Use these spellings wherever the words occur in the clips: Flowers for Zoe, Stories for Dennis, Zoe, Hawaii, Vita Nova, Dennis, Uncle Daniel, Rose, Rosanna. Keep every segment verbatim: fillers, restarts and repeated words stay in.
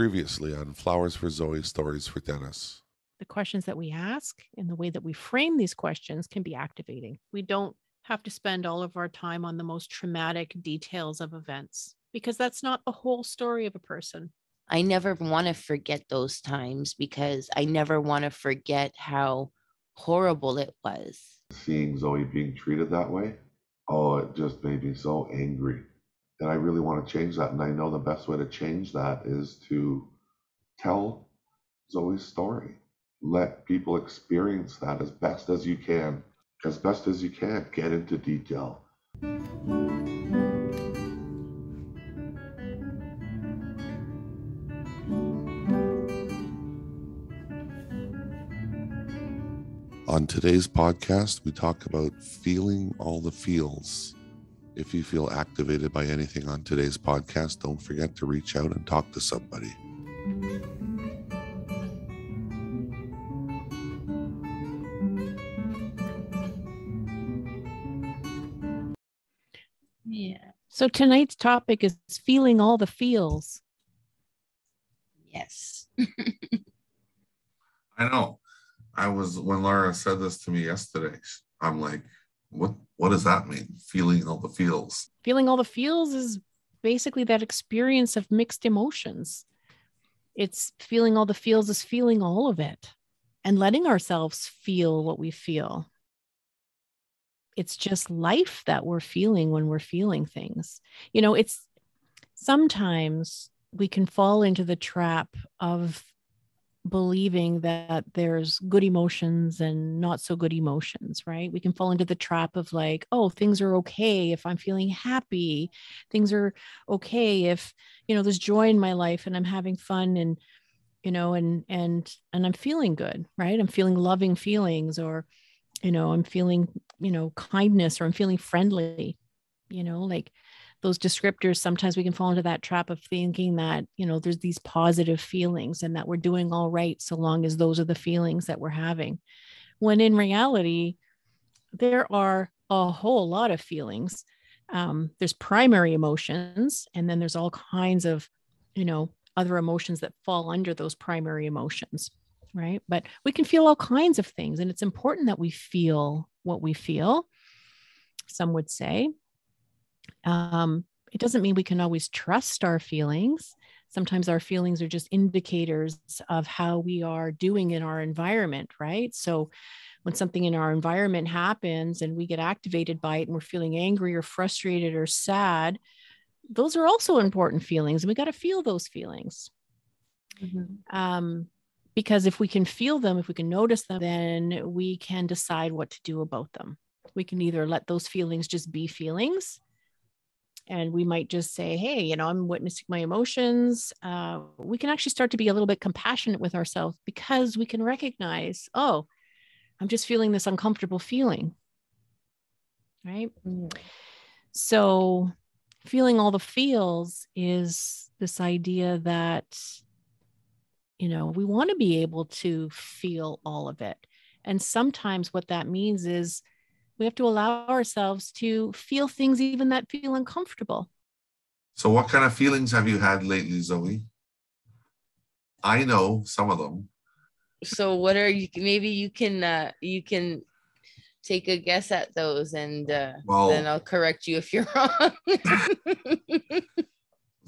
previously on Flowers for Zoe, Stories for Dennis. The questions that we ask and the way that we frame these questions can be activating. We don't have to spend all of our time on the most traumatic details of events because that's not the whole story of a person. I never want to forget those times because I never want to forget how horrible it was. Seeing Zoe being treated that way, oh, it just made me so angry. And I really want to change that. And I know the best way to change that is to tell Zoe's story. Let people experience that as best as you can. As best as you can, get into detail. On today's podcast, we talk about feeling all the feels. If you feel activated by anything on today's podcast, don't forget to reach out and talk to somebody. Yeah. So tonight's topic is feeling all the feels. Yes. I know. I was, when Laura said this to me yesterday, I'm like, what, what does that mean? Feeling all the feels. Feeling all the feels is basically that experience of mixed emotions. It's feeling all the feels is feeling all of it and letting ourselves feel what we feel. It's just life that we're feeling when we're feeling things. You know, it's sometimes we can fall into the trap of believing that there's good emotions and not so good emotions, right? We can fall into the trap of like, oh, things are okay if I'm feeling happy. Things are okay if, you know, there's joy in my life and I'm having fun and, you know, and, and, and I'm feeling good, right? I'm feeling loving feelings, or, you know, I'm feeling, you know, kindness, or I'm feeling friendly, you know, like those descriptors. Sometimes we can fall into that trap of thinking that, you know, there's these positive feelings and that we're doing all right so long as those are the feelings that we're having. When in reality, there are a whole lot of feelings. Um, there's primary emotions, and then there's all kinds of, you know, other emotions that fall under those primary emotions. Right. But we can feel all kinds of things. And it's important that we feel what we feel, some would say. Um, it doesn't mean we can always trust our feelings. Sometimes our feelings are just indicators of how we are doing in our environment. Right. So when something in our environment happens and we get activated by it and we're feeling angry or frustrated or sad, those are also important feelings. And we got to feel those feelings. Mm-hmm. Um, Because if we can feel them, if we can notice them, then we can decide what to do about them. We can either let those feelings just be feelings, and we might just say, hey, you know, I'm witnessing my emotions. Uh, we can actually start to be a little bit compassionate with ourselves because we can recognize, oh, I'm just feeling this uncomfortable feeling, right? Mm. So feeling all the feels is this idea that, you know, we want to be able to feel all of it. And sometimes what that means is we have to allow ourselves to feel things even that feel uncomfortable. So what kind of feelings have you had lately, Zoe? I know some of them. So what are you, maybe you can, uh, you can take a guess at those, and uh, well, then I'll correct you if you're wrong.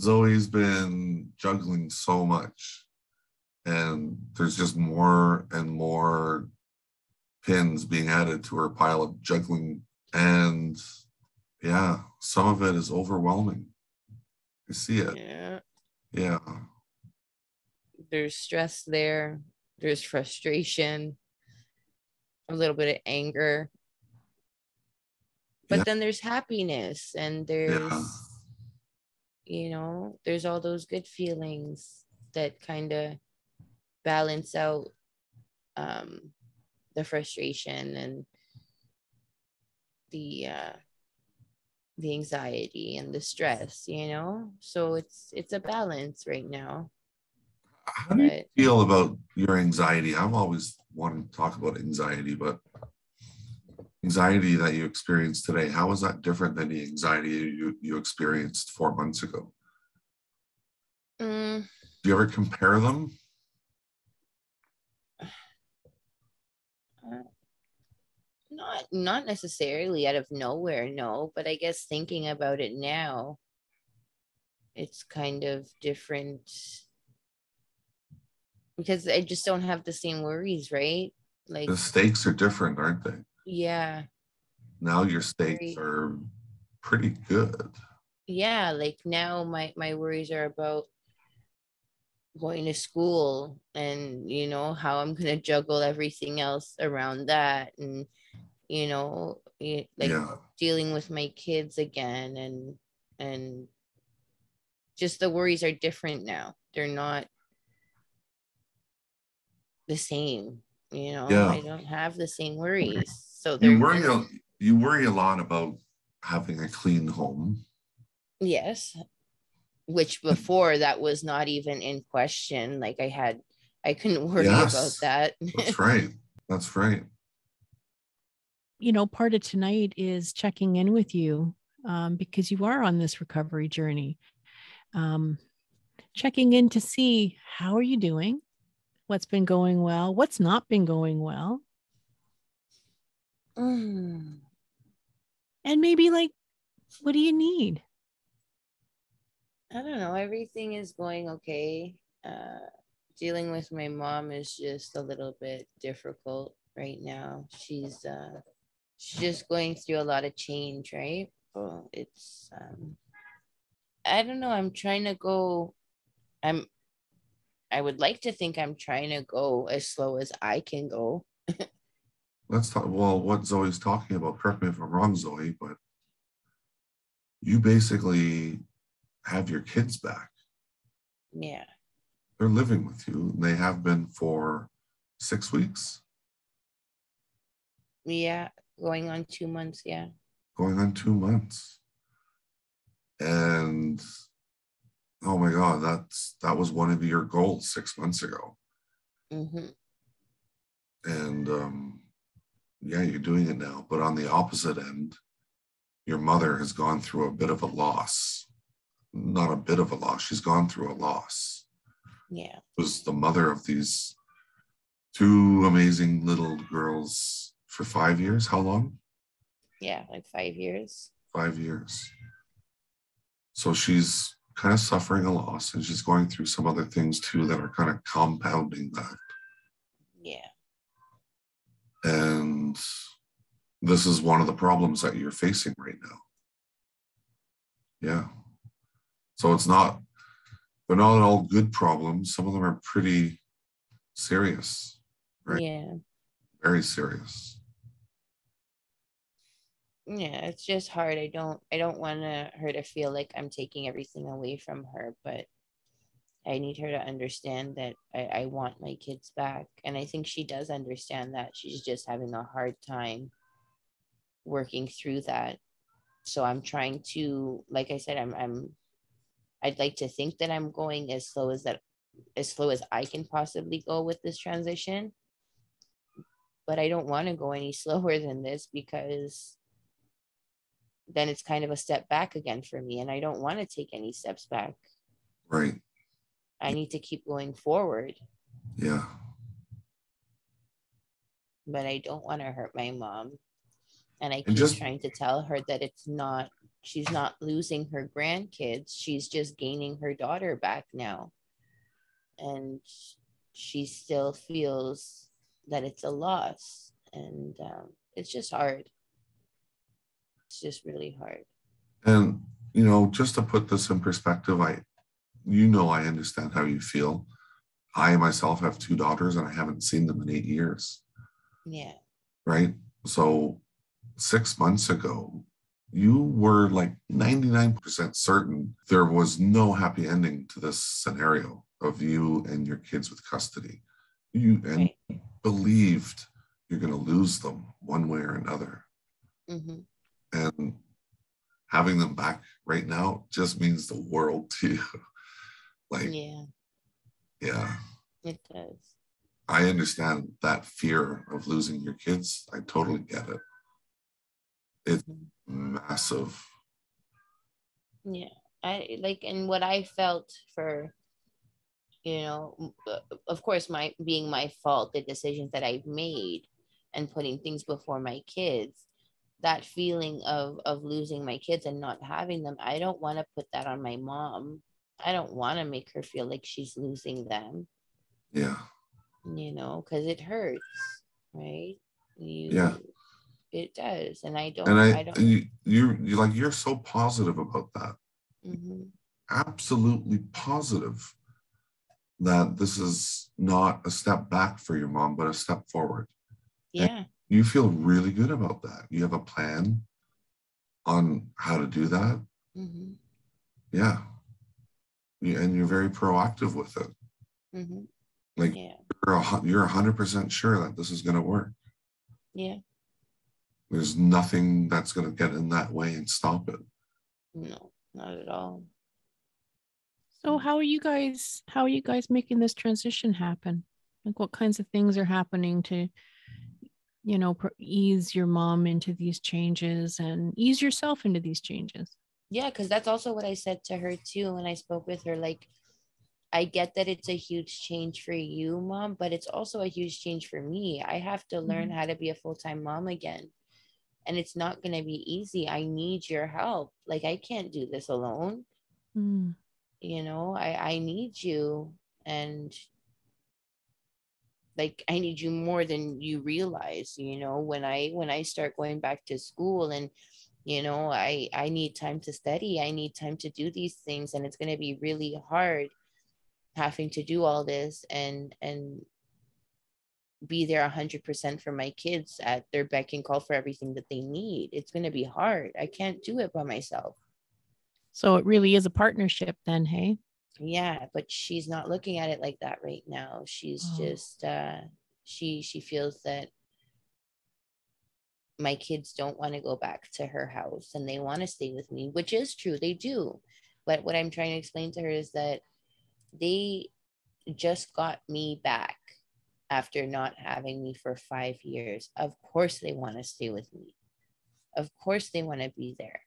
Zoe's been juggling so much. And there's just more and more pins being added to her pile of juggling. And yeah, some of it is overwhelming. You see it. Yeah. Yeah. There's stress there. There's frustration. A little bit of anger. But yeah. Then there's happiness. And there's, yeah. you know, there's all those good feelings that kind of balance out um, the frustration and the uh, the anxiety and the stress, you know? So it's it's a balance right now. How do but, you feel about your anxiety? I've always wanted to talk about anxiety, but anxiety that you experienced today, how is that different than the anxiety you, you experienced four months ago? Um, Do you ever compare them? Uh, not, not necessarily out of nowhere, no. But I guess thinking about it now, it's kind of different because I just don't have the same worries, right? Like the stakes are different, aren't they? Yeah. Now your stakes are pretty good. Yeah, like now my, my worries are about going to school and, you know, how I'm going to juggle everything else around that and, you know, like yeah. dealing with my kids again and, and just the worries are different now. They're not the same, you know, yeah. I don't have the same worries. So you worry, a, you worry a lot about having a clean home. Yes, which before that was not even in question. Like I had, I couldn't worry yes, about that. That's right. That's right. You know, part of tonight is checking in with you um, because you are on this recovery journey. Um, checking in to see how are you doing? What's been going well? What's not been going well? Mm. And maybe like, what do you need? I don't know. Everything is going okay. Uh, dealing with my mom is just a little bit difficult right now. She's uh, she's just going through a lot of change, right? Well, it's um, I don't know. I'm trying to go. I'm. I would like to think I'm trying to go as slow as I can go. Let's talk. Well, what Zoe's talking about. Correct me if I'm wrong, Zoe, but you basically have your kids back. Yeah. They're living with you. They have been for six weeks. Yeah. Going on two months. Yeah. Going on two months. And oh my God, that's, that was one of your goals six months ago. Mm-hmm. And um, yeah, you're doing it now. But on the opposite end, your mother has gone through a bit of a loss. Not a bit of a loss. She's gone through a loss. Yeah. It was the mother of these two amazing little girls for five years. How long? Yeah, like five years. Five years. So she's kind of suffering a loss and she's going through some other things too that are kind of compounding that. Yeah. And this is one of the problems that you're facing right now. Yeah. So it's not, they're not all good problems. Some of them are pretty serious, right? Yeah. Very serious. Yeah, it's just hard. I don't, I don't want her to feel like I'm taking everything away from her, but I need her to understand that I, I want my kids back. And I think she does understand that. She's just having a hard time working through that. So I'm trying to, like I said, I'm, I'm, I'd like to think that I'm going as slow as that, as slow as I can possibly go with this transition, but I don't want to go any slower than this because then it's kind of a step back again for me, and I don't want to take any steps back. Right. I need to keep going forward. Yeah. But I don't want to hurt my mom, and I keep and just- trying to tell her that it's not. She's not losing her grandkids. She's just gaining her daughter back now. And she still feels that it's a loss. And um, it's just hard. It's just really hard. And, you know, just to put this in perspective, I, you know, I understand how you feel. I myself have two daughters and I haven't seen them in eight years. Yeah. Right? So six months ago, you were like ninety-nine percent certain there was no happy ending to this scenario of you and your kids with custody. You and right. believed you're going to lose them one way or another. Mm-hmm. And having them back right now just means the world to you. Like, yeah. Yeah. It does. I understand that fear of losing your kids. I totally get it. It's massive. Yeah. I like, and what I felt for you know, of course, my being my fault, the decisions that I've made and putting things before my kids, that feeling of, of losing my kids and not having them, I don't want to put that on my mom. I don't want to make her feel like she's losing them. Yeah. You know, because it hurts, right? You, yeah. It does. And I don't, and I, I don't. And you, you, you like, you're so positive about that. Mm-hmm. Absolutely positive that this is not a step back for your mom, but a step forward. Yeah. And you feel really good about that. You have a plan on how to do that. Mm-hmm. Yeah. And you're very proactive with it. Mm-hmm. Like yeah. you're, a, you're one hundred percent sure that this is going to work. Yeah. There's nothing that's going to get in that way and stop it. No, not at all. So how are you guys, how are you guys making this transition happen? Like what kinds of things are happening to, you know, ease your mom into these changes and ease yourself into these changes? Yeah, because that's also what I said to her too when I spoke with her. Like, I get that it's a huge change for you, Mom, but it's also a huge change for me. I have to learn mm-hmm. how to be a full-time mom again. And it's not going to be easy. I need your help. Like, I can't do this alone. Mm. You know, I, I need you. And like, I need you more than you realize, you know, when I, when I start going back to school and, you know, I, I need time to study. I need time to do these things. And it's going to be really hard having to do all this and and be there one hundred percent for my kids at their beck and call for everything that they need. It's going to be hard. I can't do it by myself. So it really is a partnership then, hey? Yeah, but she's not looking at it like that right now. She's oh. just, uh, she she feels that my kids don't want to go back to her house and they want to stay with me, which is true. They do. But what I'm trying to explain to her is that they just got me back after not having me for five years. Of course they want to stay with me. Of course they want to be there.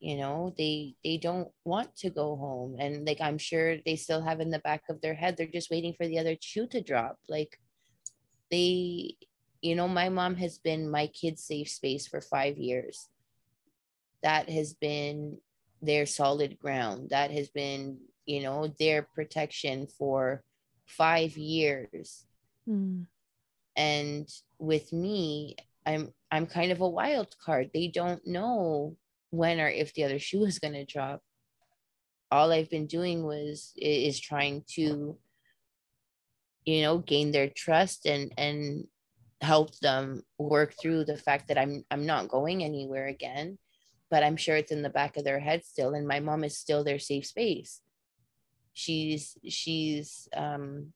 You know, they they don't want to go home. And like, I'm sure they still have in the back of their head, they're just waiting for the other shoe to drop. Like they, you know, my mom has been my kid's safe space for five years. That has been their solid ground. That has been, you know, their protection for five years. Mm. And with me, I'm I'm kind of a wild card. They don't know when or if the other shoe is going to drop. All I've been doing was is trying to, you know, gain their trust and and help them work through the fact that I'm I'm not going anywhere again. But I'm sure it's in the back of their head still. And my mom is still their safe space. She's, she's um,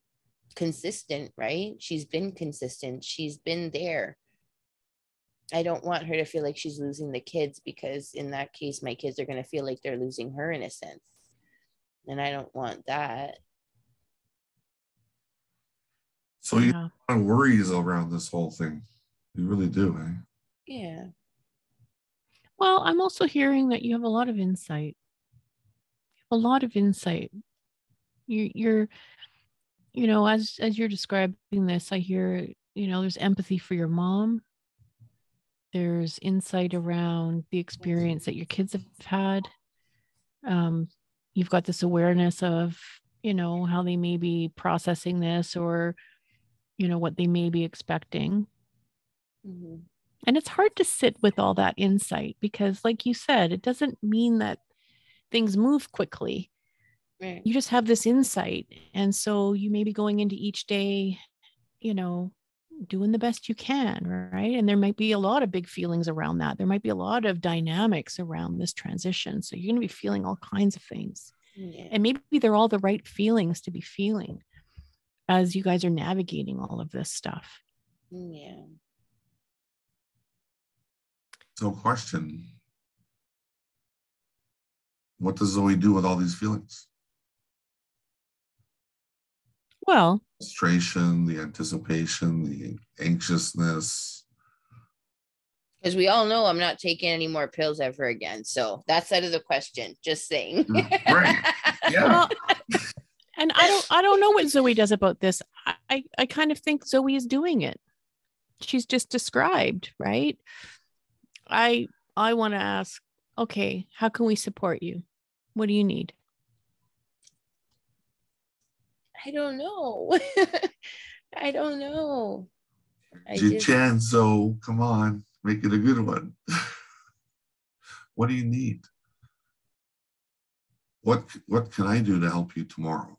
consistent, right? She's been consistent. She's been there. I don't want her to feel like she's losing the kids, because in that case, my kids are going to feel like they're losing her in a sense. And I don't want that. So you yeah. have worries around this whole thing. You really do, eh? Yeah. Well, I'm also hearing that you have a lot of insight. A lot of insight. You're, you're, you know, as as you're describing this, I hear, you know, there's empathy for your mom. There's insight around the experience that your kids have had. Um, you've got this awareness of, you know, how they may be processing this, or, you know, what they may be expecting. Mm-hmm. And it's hard to sit with all that insight because, like you said, it doesn't mean that things move quickly. Right. You just have this insight. And so you may be going into each day, you know, doing the best you can, right? And there might be a lot of big feelings around that. There might be a lot of dynamics around this transition. So you're going to be feeling all kinds of things. Yeah. And maybe they're all the right feelings to be feeling as you guys are navigating all of this stuff. Yeah. So question. What does Zoe do with all these feelings? Well, the frustration, the anticipation, the anxiousness. Because we all know I'm not taking any more pills ever again. So that's out of the question. Just saying. Right. Yeah. Well, And I don't, I don't know what Zoe does about this. I, I kind of think Zoe is doing it. She's just described, right? I, I want to ask, okay, how can we support you? What do you need? I don't know. I don't know. It's your just... chance, Zoe. Come on, make it a good one. What do you need? What what can I do to help you tomorrow?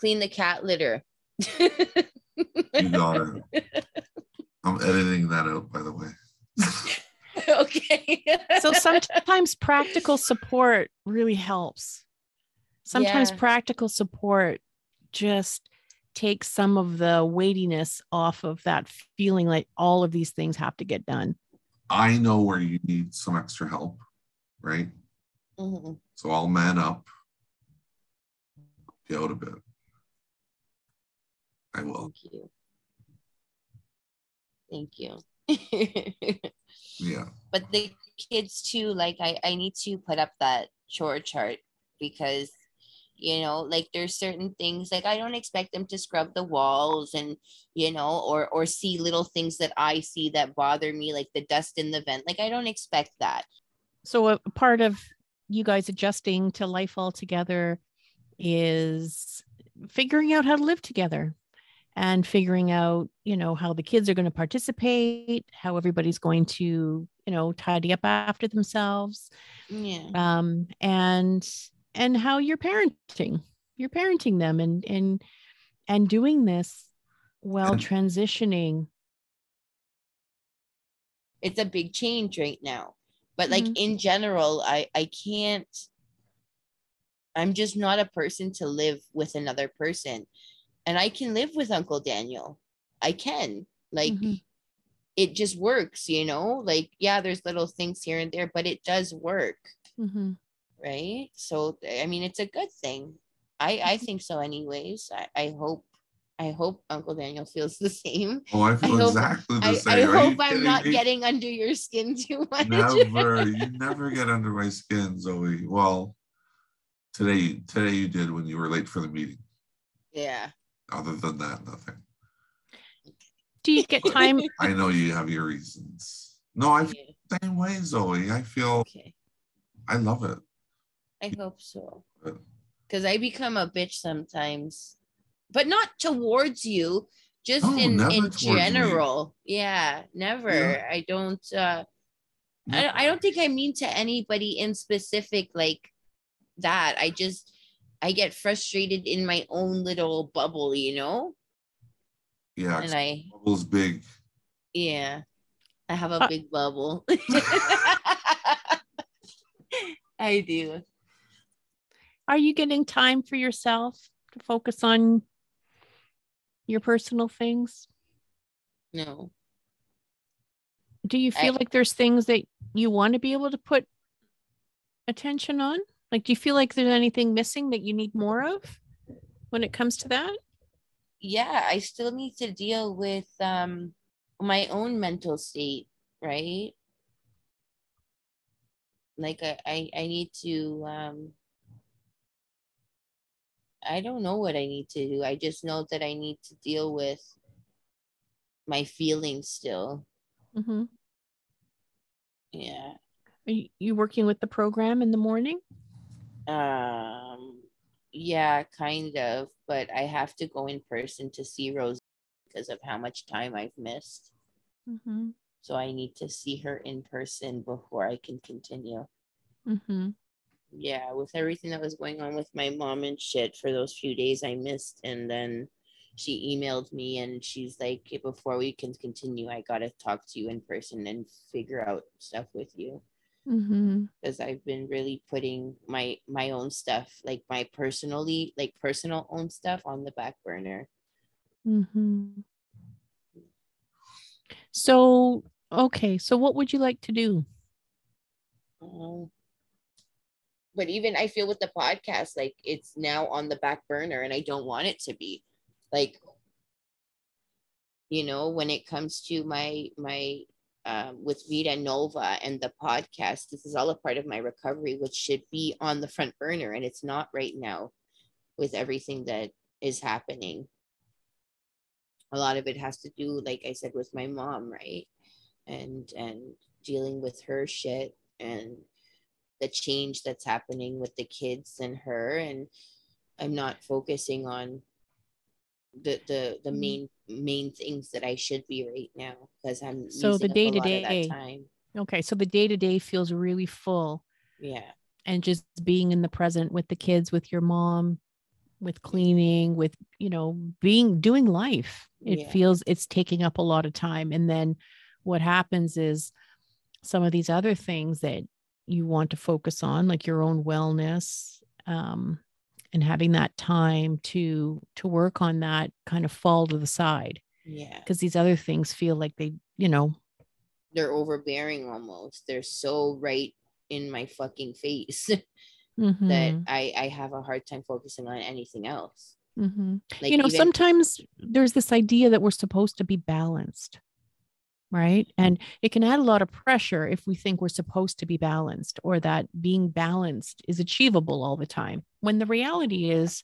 Clean the cat litter. You got it. I'm editing that out, by the way. Okay. So sometimes practical support really helps. Sometimes yeah. practical support just takes some of the weightiness off of that feeling like all of these things have to get done. I know where you need some extra help, right? Mm-hmm. So I'll man up, get out a bit. I will. Thank you. Thank you. Yeah. But the kids too, like I, I need to put up that chore chart because, you know, like there's certain things, like I don't expect them to scrub the walls and, you know, or or see little things that I see that bother me, like the dust in the vent. Like I don't expect that. So a part of you guys adjusting to life altogether is figuring out how to live together and figuring out, you know, how the kids are going to participate, how everybody's going to, you know, tidy up after themselves. Yeah. Um, and And how you're parenting, you're parenting them and and and doing this while and transitioning. It's a big change right now. But mm-hmm. like in general, I, I can't, I'm just not a person to live with another person. And I can live with Uncle Daniel. I can. Like mm-hmm. it just works, you know? Like, yeah, there's little things here and there, but it does work. Mm-hmm. Right. So, I mean, it's a good thing. I, I think so anyways. I, I hope, I hope Uncle Daniel feels the same. Oh, I feel I exactly hope, the same. I, I hope I'm kidding? Not getting under your skin too much. Never, you never get under my skin, Zoe. Well, today, today you did when you were late for the meeting. Yeah. Other than that, nothing. Do you get time? I know you have your reasons. No, I feel the same way, Zoe. I feel, okay. I love it. I hope so. Because I become a bitch sometimes. But not towards you, just no, in, in general. Me. Yeah, never. Yeah. I don't uh I, I don't think I mean to anybody in specific like that. I just I get frustrated in my own little bubble, you know? Yeah, and I bubble's big. Yeah. I have a uh, big bubble. I do. Are you getting time for yourself to focus on your personal things? No. Do you feel I, like there's things that you want to be able to put attention on? Like, do you feel like there's anything missing that you need more of when it comes to that? Yeah, I still need to deal with um, my own mental state, right? Like, I, I, I need to... Um, I don't know what I need to do. I just know that I need to deal with my feelings still. Mm-hmm. Yeah. Are you working with the program in the morning? Um, yeah, kind of. But I have to go in person to see Rose because of how much time I've missed. Mm-hmm. So I need to see her in person before I can continue. Mm-hmm. Yeah, with everything that was going on with my mom and shit for those few days I missed. And then she emailed me and she's like, hey, before we can continue, I got to talk to you in person and figure out stuff with you. Mm-hmm. Because I've been really putting my my own stuff, like my personally, like personal own stuff on the back burner. Mm-hmm. So, okay. So what would you like to do? Um, But even I feel with the podcast, like it's now on the back burner and I don't want it to be like, you know, when it comes to my, my um, with Vita Nova and the podcast. This is all a part of my recovery, which should be on the front burner, and it's not right now with everything that is happening. A lot of it has to do, like I said, with my mom, right? And and dealing with her shit and the change that's happening with the kids and her. And I'm not focusing on the the the main main things that I should be right now, because I'm so the day to day time. Okay, so the day to day feels really full. Yeah, and just being in the present with the kids, with your mom, with cleaning, with, you know, being doing life. It yeah. feels it's taking up a lot of time. And then what happens is some of these other things that you want to focus on, like your own wellness, um, and having that time to to work on that, kind of fall to the side. Yeah. Because these other things feel like they, you know, they're overbearing almost. They're so right in my fucking face mm-hmm. that I, I have a hard time focusing on anything else. Mm-hmm. Like, you know, even- sometimes there's this idea that we're supposed to be balanced. Right. And it can add a lot of pressure if we think we're supposed to be balanced, or that being balanced is achievable all the time, when the reality is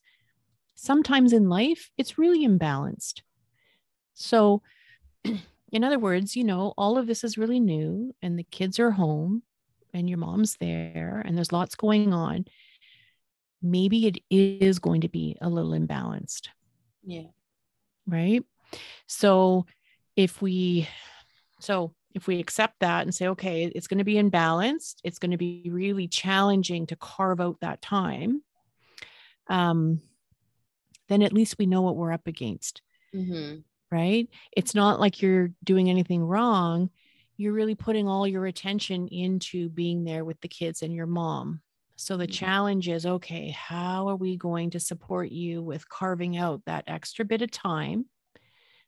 sometimes in life, it's really imbalanced. So in other words, you know, all of this is really new, and the kids are home and your mom's there and there's lots going on. Maybe it is going to be a little imbalanced. Yeah. Right. So if we So if we accept that and say, okay, it's going to be imbalanced, it's going to be really challenging to carve out that time, um, then at least we know what we're up against, mm-hmm. right? It's not like you're doing anything wrong. You're really putting all your attention into being there with the kids and your mom. So the mm-hmm. challenge is, okay, how are we going to support you with carving out that extra bit of time?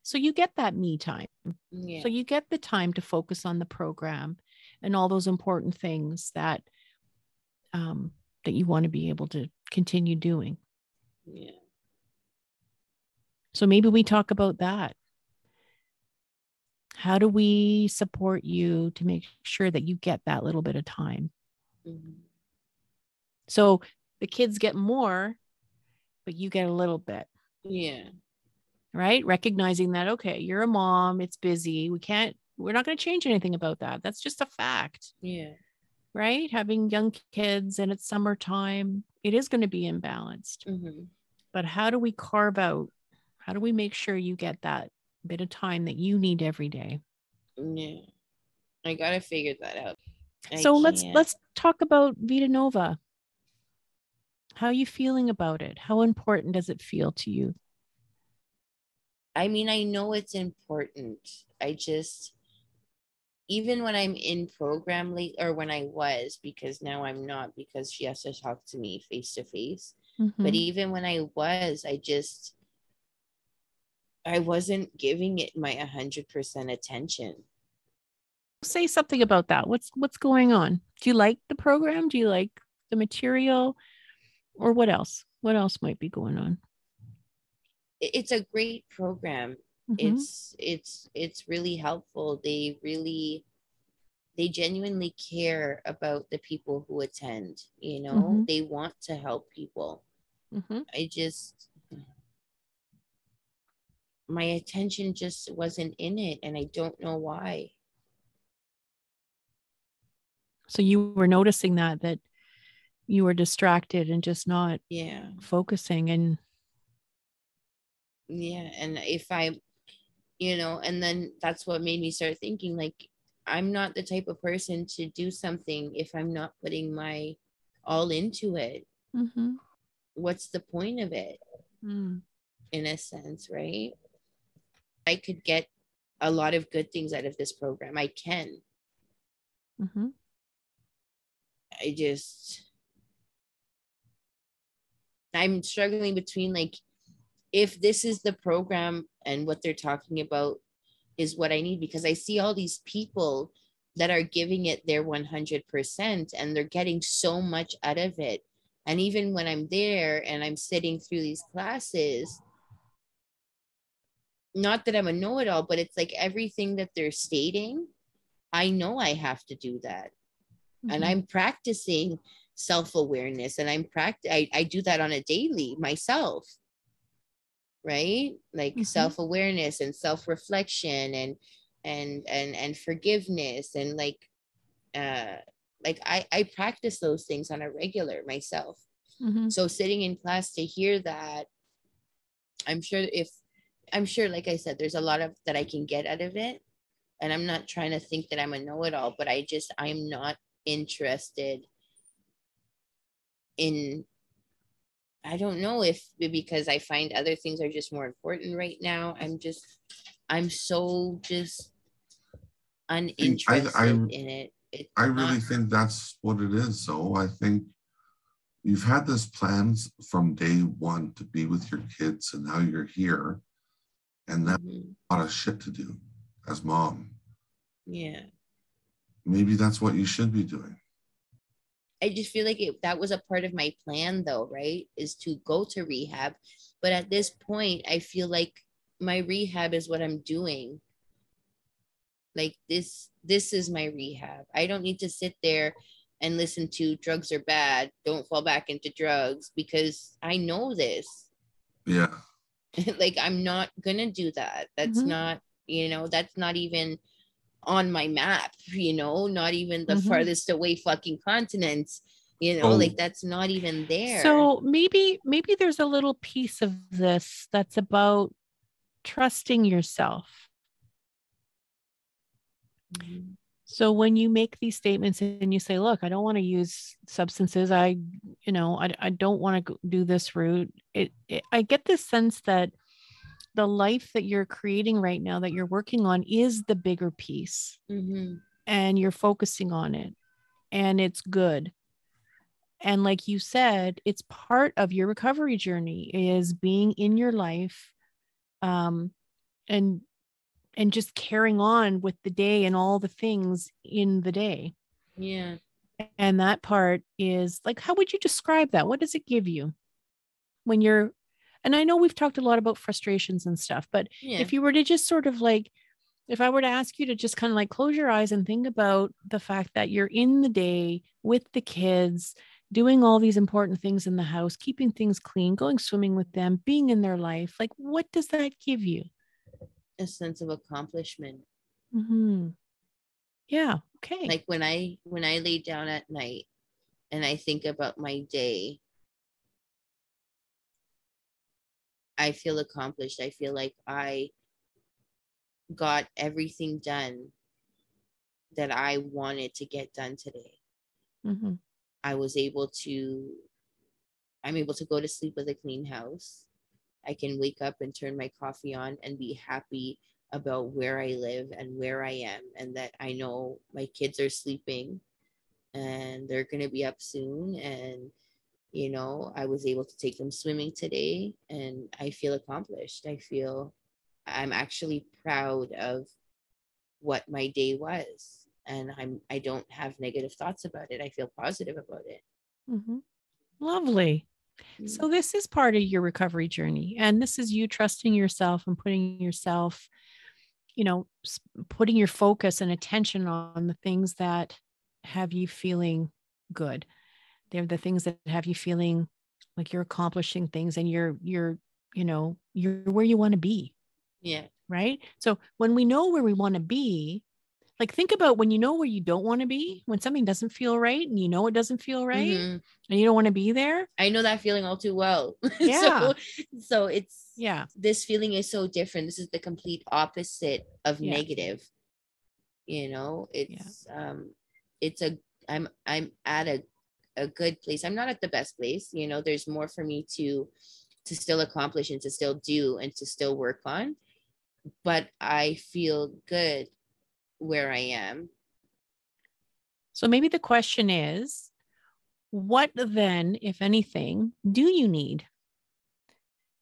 So you get that me time. Yeah. So you get the time to focus on the program and all those important things that, um, that you want to be able to continue doing. Yeah. So maybe we talk about that. How do we support you to make sure that you get that little bit of time? Mm-hmm. So the kids get more, but you get a little bit. Yeah. Right. Recognizing that, okay, you're a mom, it's busy. We can't, we're not going to change anything about that. That's just a fact. Yeah. Right. Having young kids and it's summertime, it is going to be imbalanced, mm-hmm. but how do we carve out, how do we make sure you get that bit of time that you need every day? Yeah. I got to figure that out. I so can't. let's, let's talk about Vita Nova. How are you feeling about it? How important does it feel to you? I mean, I know it's important. I just, even when I'm in program late, or when I was, because now I'm not, because she has to talk to me face to face. But even when I was, I just, I wasn't giving it my one hundred percent attention. Say something about that. What's, what's going on? Do you like the program? Do you like the material? Or what else? What else might be going on? It's a great program. Mm-hmm. It's, it's, it's really helpful. They really, they genuinely care about the people who attend, you know, mm-hmm. they want to help people. Mm-hmm. I just, my attention just wasn't in it, and I don't know why. So you were noticing that, that you were distracted and just not yeah. focusing and. Yeah. And if I, you know, and then that's what made me start thinking, like, I'm not the type of person to do something if I'm not putting my all into it. Mm-hmm. What's the point of it? Mm. In a sense, right? I could get a lot of good things out of this program. I can. Mm-hmm. I just, I'm struggling between, like, if this is the program and what they're talking about is what I need, because I see all these people that are giving it their one hundred percent and they're getting so much out of it. And even when I'm there and I'm sitting through these classes, not that I'm a know-it-all, but it's like everything that they're stating I know I have to do that. Mm-hmm. And I'm practicing self-awareness, and I'm practice. I, I do that on a daily myself, right? Like mm-hmm. self-awareness and self-reflection and, and, and, and forgiveness. And like, uh, like I, I practice those things on a regular myself. Mm-hmm. So sitting in class to hear that, I'm sure if, I'm sure, like I said, there's a lot of that I can get out of it. And I'm not trying to think that I'm a know-it-all, but I just, I'm not interested in, I don't know if because I find other things are just more important right now. I'm just, I'm so just uninterested I, I, in it. It's I really not, think that's what it is. So I think you've had this plans from day one to be with your kids, and now you're here. And that's mm-hmm. a lot of shit to do as mom. Yeah. Maybe that's what you should be doing. I just feel like it, that was a part of my plan though, right? Is to go to rehab. But at this point, I feel like my rehab is what I'm doing. Like this, this is my rehab. I don't need to sit there and listen to drugs are bad. Don't fall back into drugs, because I know this. Yeah. Like, I'm not going to do that. That's mm-hmm. not, you know, that's not even on my map, you know, not even the mm-hmm. farthest away fucking continents, you know, oh. like that's not even there. So maybe, maybe there's a little piece of this that's about trusting yourself. Mm-hmm. So when you make these statements and you say, look, I don't want to use substances. I, you know, I, I don't want to do this route. It, it, I get this sense that the life that you're creating right now, that you're working on, is the bigger piece mm-hmm. and you're focusing on it, and it's good. And like you said, it's part of your recovery journey, is being in your life, um, and and just carrying on with the day and all the things in the day. Yeah. And that part is like, how would you describe that? What does it give you when you're, and I know we've talked a lot about frustrations and stuff, but yeah. if you were to just sort of like, if I were to ask you to just kind of like close your eyes and think about the fact that you're in the day with the kids, doing all these important things in the house, keeping things clean, going swimming with them, being in their life, like, what does that give you? A sense of accomplishment. Mm-hmm. Yeah. Okay. Like when I, when I lay down at night and I think about my day, I feel accomplished. I feel like I got everything done that I wanted to get done today. Mm-hmm. I was able to, I'm able to go to sleep with a clean house. I can wake up and turn my coffee on and be happy about where I live and where I am, and that I know my kids are sleeping and they're going to be up soon. And, you know, I was able to take them swimming today, and I feel accomplished. I feel I'm actually proud of what my day was, and I'm, I don't have negative thoughts about it. I feel positive about it. Mm-hmm. Lovely. So this is part of your recovery journey, and this is you trusting yourself and putting yourself, you know, putting your focus and attention on the things that have you feeling good. They're the things that have you feeling like you're accomplishing things, and you're, you're, you know, you're where you want to be. Yeah. Right. So when we know where we want to be, like, think about when you know where you don't want to be, when something doesn't feel right, and you know it doesn't feel right, mm-hmm. and you don't want to be there. I know that feeling all too well. Yeah. so, so it's, yeah, this feeling is so different. This is the complete opposite of yeah. negative. You know, it's, yeah. um, it's a, I'm, I'm at a, a good place. I'm not at the best place. You know, there's more for me to, to still accomplish and to still do and to still work on, but I feel good where I am. So maybe the question is, what then, if anything, do you need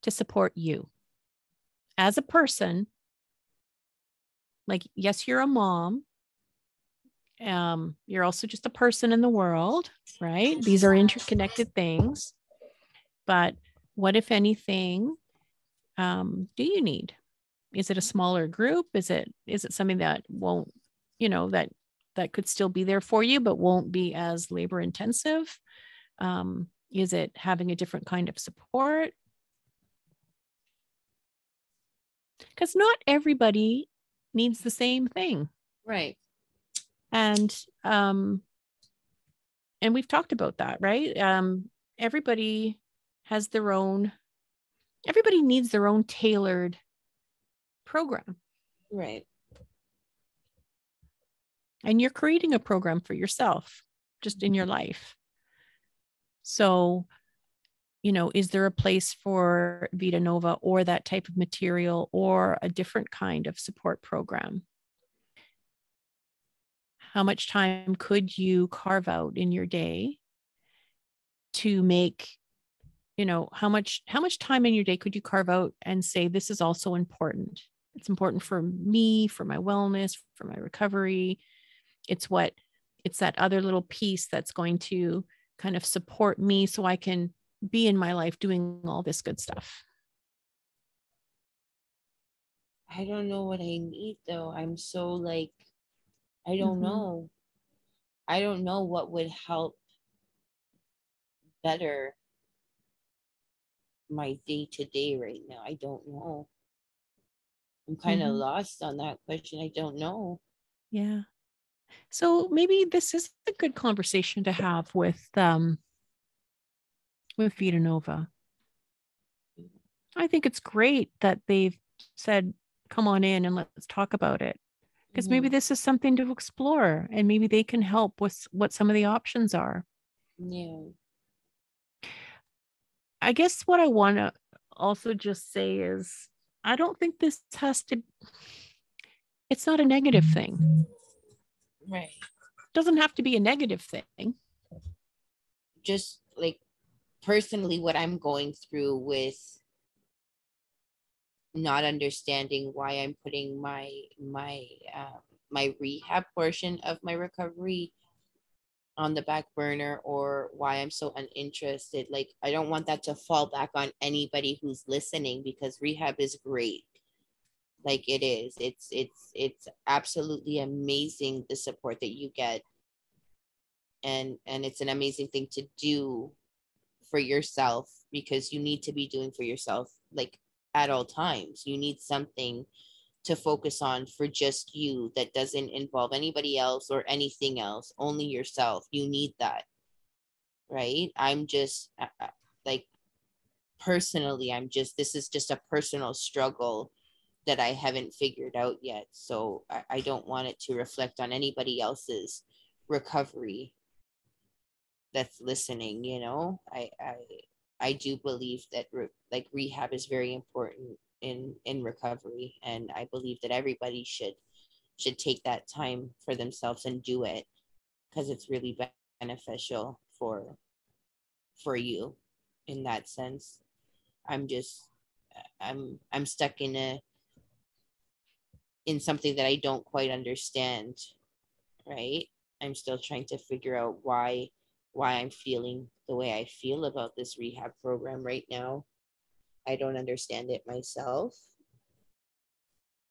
to support you as a person? Like, yes, you're a mom. Um, you're also just a person in the world, right? These are interconnected things. But what, if anything, um, do you need? Is it a smaller group? Is it, is it something that won't you know, that that could still be there for you, but won't be as labor intensive? Um, is it having a different kind of support? Because not everybody needs the same thing. Right. And, um, and we've talked about that, right? Um, everybody has their own, everybody needs their own tailored program. Right. And you're creating a program for yourself just in your life. So, you know, is there a place for Vita Nova or that type of material or a different kind of support program? How much time could you carve out in your day to make, you know, how much, how much time in your day could you carve out and say, this is also important. It's important for me, for my wellness, for my recovery. It's what, it's that other little piece that's going to kind of support me so I can be in my life doing all this good stuff. I don't know what I need though. I'm so like, I don't mm-hmm. know. I don't know what would help better my day to day right now. I don't know. I'm kind of mm-hmm. lost on that question. I don't know. Yeah. So maybe this is a good conversation to have with, um, with Vita Nova. I think it's great that they've said, come on in and let's talk about it. Because mm-hmm. maybe this is something to explore and maybe they can help with what some of the options are. Yeah. I guess what I want to also just say is, I don't think this has to, it's not a negative thing. Right. It doesn't have to be a negative thing. Just like personally what I'm going through with not understanding why I'm putting my, my, uh, my rehab portion of my recovery on the back burner, or why I'm so uninterested. Like, I don't want that to fall back on anybody who's listening, because rehab is great. Like it is, it's, it's, it's absolutely amazing, the support that you get. And, and it's an amazing thing to do for yourself, because you need to be doing for yourself, like at all times. You need something to focus on for just you that doesn't involve anybody else or anything else, only yourself. You need that, right? I'm just like, personally, I'm just, this is just a personal struggle that I haven't figured out yet. So I, I don't want it to reflect on anybody else's recovery that's listening, you know? I I, I do believe that re- like rehab is very important in, in recovery. And I believe that everybody should, should take that time for themselves and do it, because it's really beneficial for, for you in that sense. I'm just, I'm, I'm stuck in a, in something that I don't quite understand, right? I'm still trying to figure out why, why I'm feeling the way I feel about this rehab program right now. I don't understand it myself.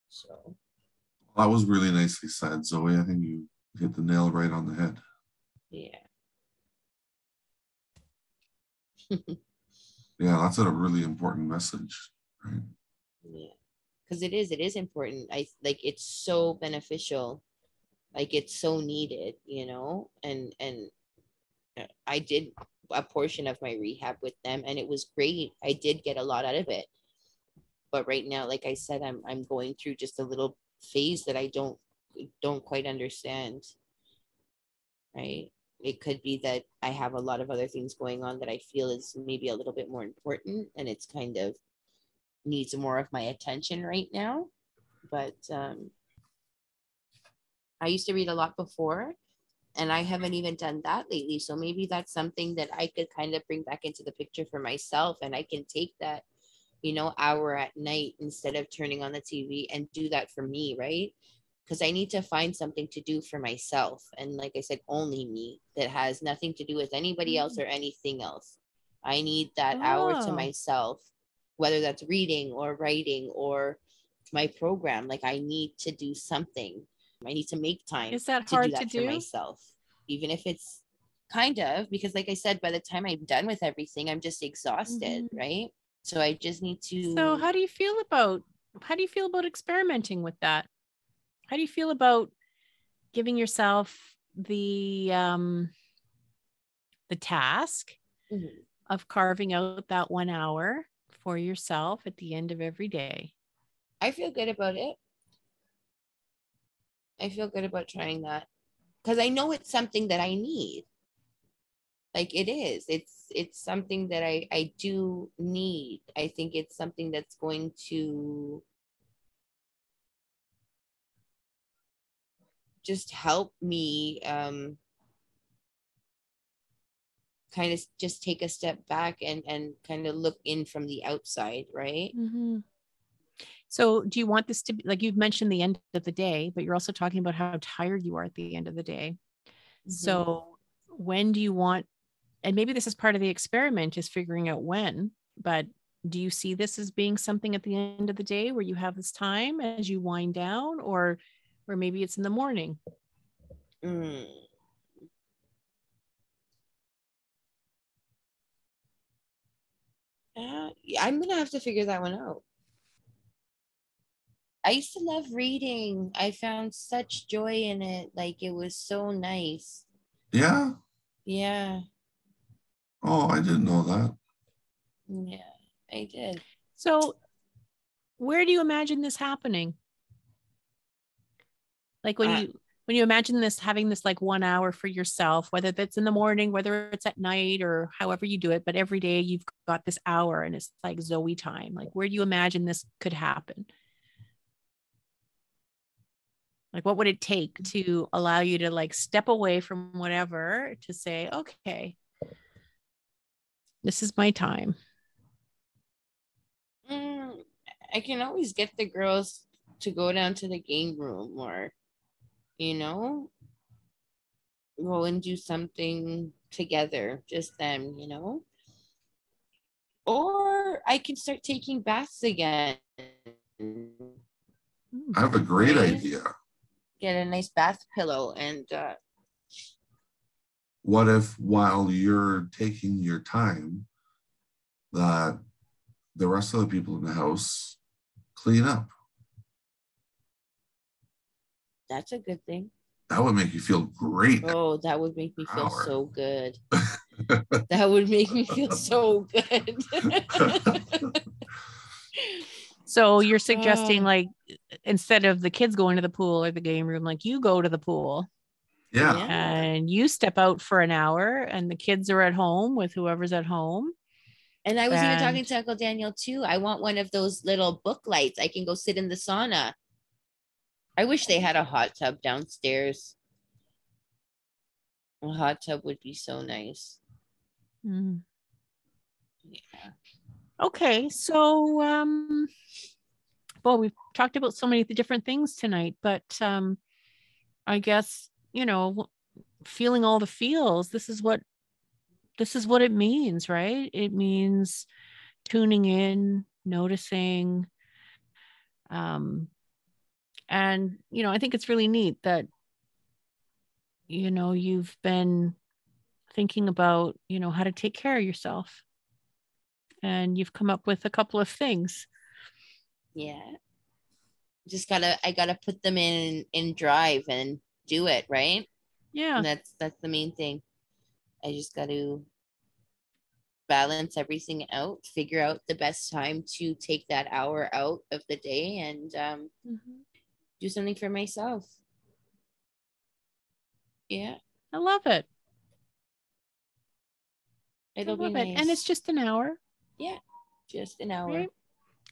So. That was really nicely said, Zoe. I think you hit the nail right on the head. Yeah. Yeah, that's a really important message, right? Yeah. Because it is, it is important. I like, it's so beneficial. Like, it's so needed, you know? And, and I did a portion of my rehab with them and it was great. I did get a lot out of it. But right now, like I said, I'm, I'm going through just a little phase that I don't, don't quite understand. Right. It could be that I have a lot of other things going on that I feel is maybe a little bit more important, and it's kind of needs more of my attention right now. But um, I used to read a lot before, and I haven't even done that lately. So maybe that's something that I could kind of bring back into the picture for myself. And I can take that, you know, hour at night instead of turning on the T V and do that for me, right? Because I need to find something to do for myself. And like I said, only me, that has nothing to do with anybody else or anything else. I need that oh. hour to myself, whether that's reading or writing or my program. Like, I need to do something I need to make time. Is that hard to do, that to do? For myself, even if it's kind of, because like I said, by the time I'm done with everything, I'm just exhausted, mm-hmm. right? So I just need to. So how do you feel about, how do you feel about experimenting with that? How do you feel about giving yourself the, um, the task mm-hmm. of carving out that one hour for yourself at the end of every day? I feel good about it. I feel good about trying that because I know it's something that I need. Like it is, it's, it's something that I, I do need. I think it's something that's going to just help me um, kind of just take a step back and, and kind of look in from the outside, right? Mm-hmm. So do you want this to be, like you've mentioned the end of the day, but you're also talking about how tired you are at the end of the day. Mm-hmm. So when do you want, and maybe this is part of the experiment is figuring out when, but do you see this as being something at the end of the day where you have this time as you wind down, or, or maybe it's in the morning? Mm. Uh, I'm going to have to figure that one out. I used to love reading. I found such joy in it. Like it was so nice. Yeah. Yeah. Oh, I didn't know that. Yeah, I did. So where do you imagine this happening? Like when uh, you, when you imagine this, having this like one hour for yourself, whether that's in the morning, whether it's at night or however you do it, but every day you've got this hour and it's like Zoe time. Like, where do you imagine this could happen? Like, what would it take to allow you to like step away from whatever to say, okay, this is my time? Mm, I can always get the girls to go down to the game room or, you know, go and do something together, just them, you know? Or I can start taking baths again. I have a great idea. Get a nice bath pillow and uh what if while you're taking your time that the rest of the people in the house clean up? That's a good thing. That would make you feel great. Oh, that would make me feel hour. so good. That would make me feel so good. So you're suggesting um, like instead of the kids going to the pool or the game room, like you go to the pool. Yeah. And you step out for an hour and the kids are at home with whoever's at home. And I was and... even talking to Uncle Daniel too. I want one of those little book lights. I can go sit in the sauna. I wish they had a hot tub downstairs. A hot tub would be so nice. Mm. Yeah. Okay, so um well, we've talked about so many different things tonight, but um I guess, you know, feeling all the feels, this is what this is what it means, right? It means tuning in, noticing, um and you know, I think it's really neat that, you know, you've been thinking about, you know, how to take care of yourself. And you've come up with a couple of things. Yeah. Just gotta, I gotta put them in, in drive and do it, right? Yeah. And that's, that's the main thing. I just gotta balance everything out, figure out the best time to take that hour out of the day and um, mm-hmm. do something for myself. Yeah. I love it. It'll be nice. And it's just an hour. Yeah, just an hour. Right.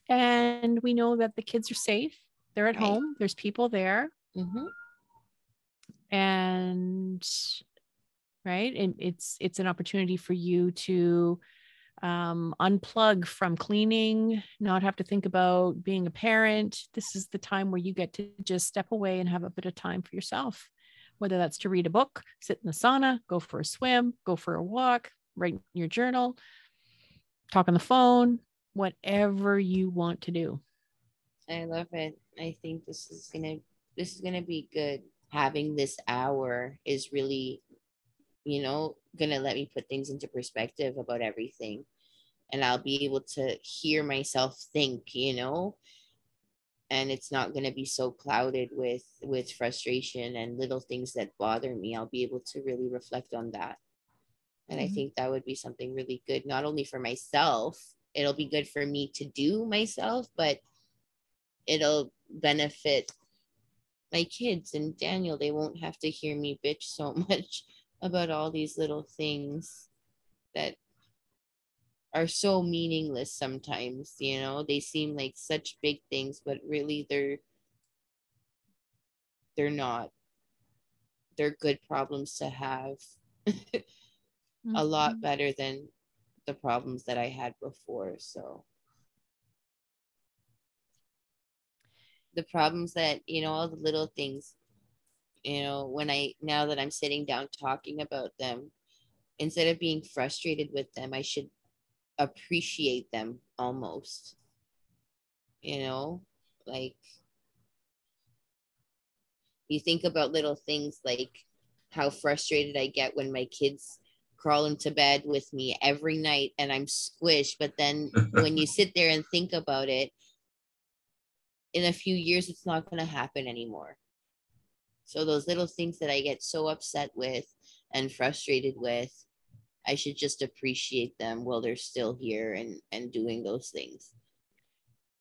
And we know that the kids are safe. They're at right. home. There's people there. Mm-hmm. And right. And it's, it's an opportunity for you to um, unplug from cleaning, not have to think about being a parent. This is the time where you get to just step away and have a bit of time for yourself, whether that's to read a book, sit in the sauna, go for a swim, go for a walk, write in your journal, talk on the phone, whatever you want to do. I love it. I think this is gonna this is going to be good. Having this hour is really, you know, going to let me put things into perspective about everything. And I'll be able to hear myself think, you know, and it's not going to be so clouded with, with frustration and little things that bother me. I'll be able to really reflect on that. And mm-hmm. I think that would be something really good, not only for myself, it'll be good for me to do myself, but it'll benefit my kids and Daniel. They won't have to hear me bitch so much about all these little things that are so meaningless sometimes, you know. They seem like such big things, but really they're they're not. They're good problems to have. Mm-hmm. A lot better than the problems that I had before. So the problems that, you know, all the little things, you know, when I, now that I'm sitting down talking about them, instead of being frustrated with them, I should appreciate them almost, you know, like you think about little things like how frustrated I get when my kids crawl into bed with me every night and I'm squished. But then when you sit there and think about it, in a few years, it's not going to happen anymore. So those little things that I get so upset with and frustrated with, I should just appreciate them while they're still here and, and doing those things.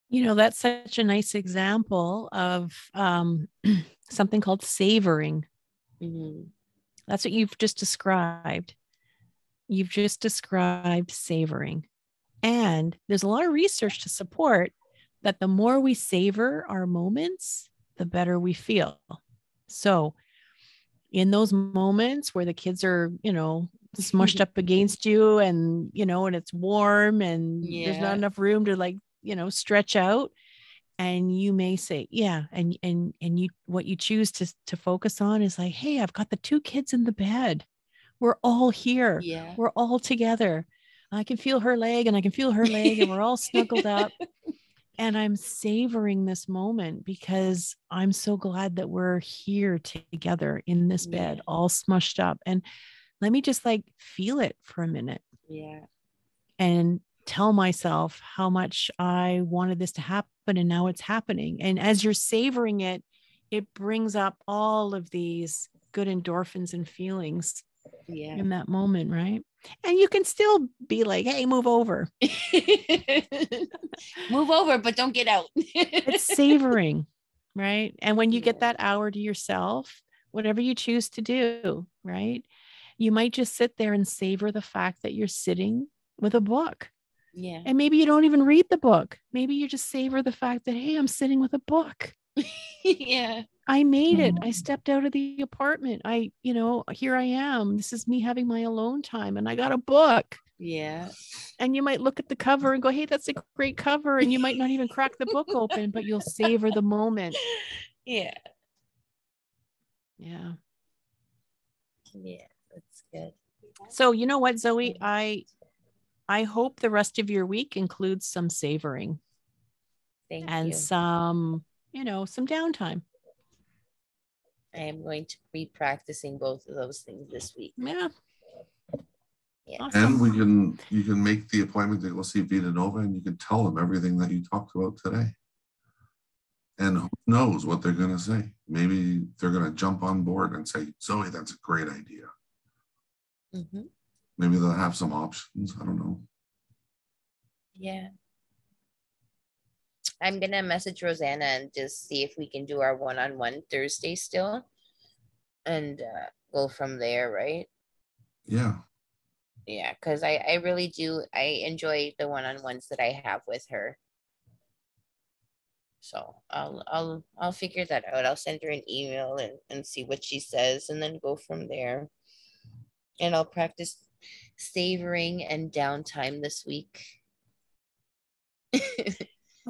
You know, that's such a nice example of um, something called savoring. Mm-hmm. That's what you've just described. You've just described savoring. And there's a lot of research to support that the more we savor our moments, the better we feel. So in those moments where the kids are, you know, smushed up against you and, you know, and it's warm and yeah. there's not enough room to like, you know, stretch out. And you may say, yeah. And, and, and you, what you choose to, to focus on is like, hey, I've got the two kids in the bed. We're all here. Yeah. We're all together. I can feel her leg and I can feel her leg and we're all snuggled up. And I'm savoring this moment because I'm so glad that we're here together in this yeah. bed, all smushed up. And let me just like feel it for a minute. Yeah. And tell myself how much I wanted this to happen and now it's happening. And as you're savoring it, it brings up all of these good endorphins and feelings. Yeah. In that moment, right? And you can still be like, hey, move over. Move over, but don't get out. It's savoring, right? And when you get that hour to yourself, whatever you choose to do, right? You might just sit there and savor the fact that you're sitting with a book. Yeah. And maybe you don't even read the book. Maybe you just savor the fact that, hey, I'm sitting with a book. Yeah. I made it. I stepped out of the apartment. I, you know, here I am. This is me having my alone time and I got a book. Yeah. And you might look at the cover and go, hey, that's a great cover. And you might not even crack the book open, but you'll savor the moment. Yeah. Yeah. Yeah, that's good. So you know what, Zoe, I, I hope the rest of your week includes some savoring. Thank and you. And some, you know, some downtime. I am going to be practicing both of those things this week. Yeah. Yeah. Awesome. And we can, you can make the appointment to go see Vita Nova and you can tell them everything that you talked about today. And who knows what they're going to say. Maybe they're going to jump on board and say, Zoe, that's a great idea. Mm-hmm. Maybe they'll have some options. I don't know. Yeah. I'm going to message Rosanna and just see if we can do our one-on-one Thursday still and uh, go from there, right? Yeah. Yeah, because I, I really do. I enjoy the one-on-ones that I have with her. So I'll I'll I'll figure that out. I'll send her an email and, and see what she says and then go from there. And I'll practice savoring and downtime this week.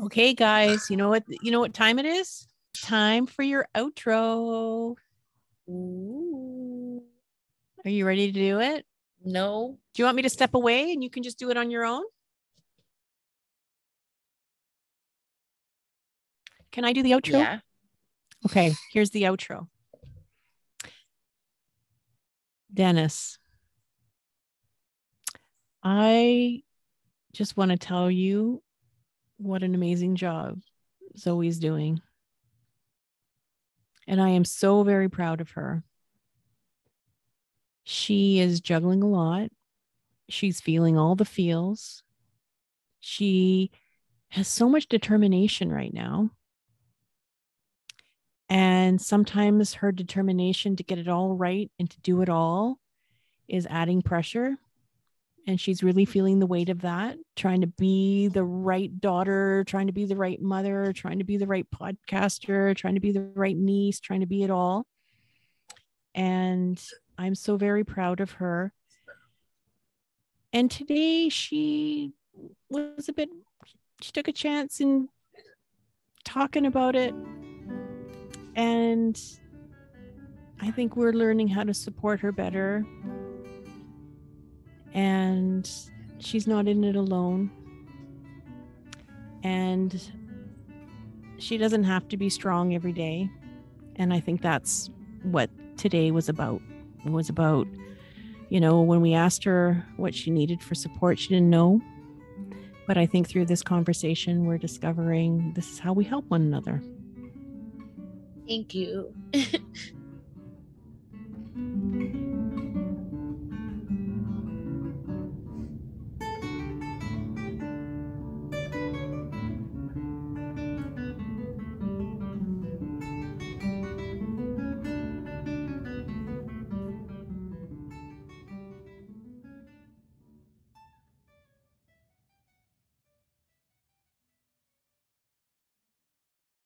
Okay, guys, you know what, you know what time it is? Time for your outro. Ooh. Are you ready to do it? No. Do you want me to step away and you can just do it on your own? Can I do the outro? Yeah. Okay, here's the outro. Dennis, I just want to tell you what an amazing job Zoe's doing. And I am so very proud of her. She is juggling a lot. She's feeling all the feels. She has so much determination right now. And sometimes her determination to get it all right and to do it all is adding pressure. And she's really feeling the weight of that, trying to be the right daughter, trying to be the right mother, trying to be the right podcaster, trying to be the right niece, trying to be it all. And I'm so very proud of her. And today she was a bit, she took a chance in talking about it. And I think we're learning how to support her better. And she's not in it alone. And she doesn't have to be strong every day. And I think that's what today was about. It was about, you know, when we asked her what she needed for support, she didn't know. But I think through this conversation, we're discovering this is how we help one another. Thank you.